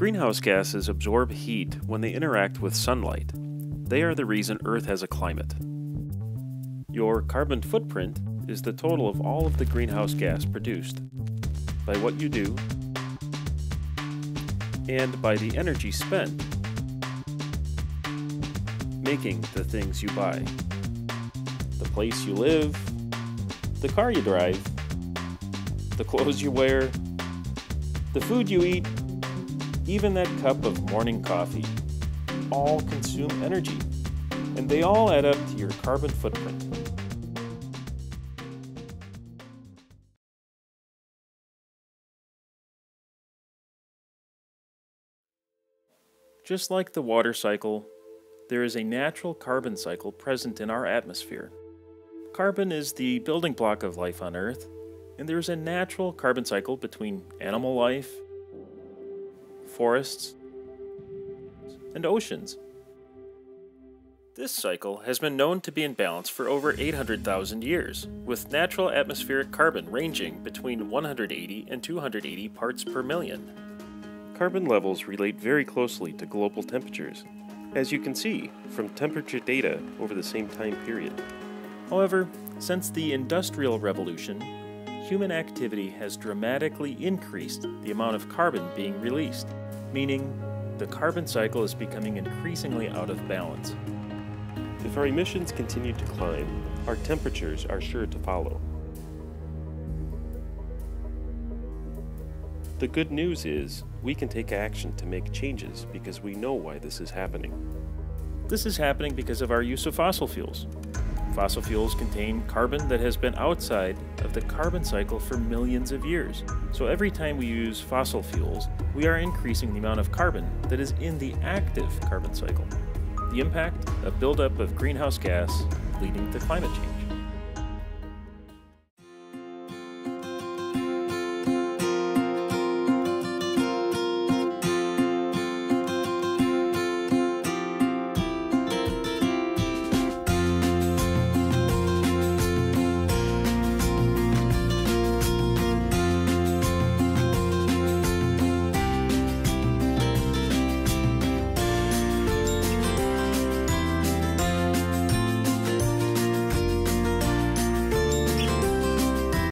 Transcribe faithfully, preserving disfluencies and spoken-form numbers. Greenhouse gases absorb heat when they interact with sunlight. They are the reason Earth has a climate. Your carbon footprint is the total of all of the greenhouse gas produced, by what you do, and by the energy spent making the things you buy, the place you live, the car you drive, the clothes you wear, the food you eat, even that cup of morning coffee, all consume energy, and they all add up to your carbon footprint. Just like the water cycle, there is a natural carbon cycle present in our atmosphere. Carbon is the building block of life on Earth, and there is a natural carbon cycle between animal life, forests, and oceans. This cycle has been known to be in balance for over eight hundred thousand years, with natural atmospheric carbon ranging between one hundred eighty and two hundred eighty parts per million. Carbon levels relate very closely to global temperatures, as you can see from temperature data over the same time period. However, since the Industrial Revolution, human activity has dramatically increased the amount of carbon being released, meaning the carbon cycle is becoming increasingly out of balance. If our emissions continue to climb, our temperatures are sure to follow. The good news is we can take action to make changes because we know why this is happening. This is happening because of our use of fossil fuels. Fossil fuels contain carbon that has been outside of the carbon cycle for millions of years. So every time we use fossil fuels, we are increasing the amount of carbon that is in the active carbon cycle. The impact, a buildup of greenhouse gas leading to climate change.